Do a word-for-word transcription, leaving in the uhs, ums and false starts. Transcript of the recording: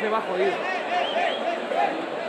entonces va jodido.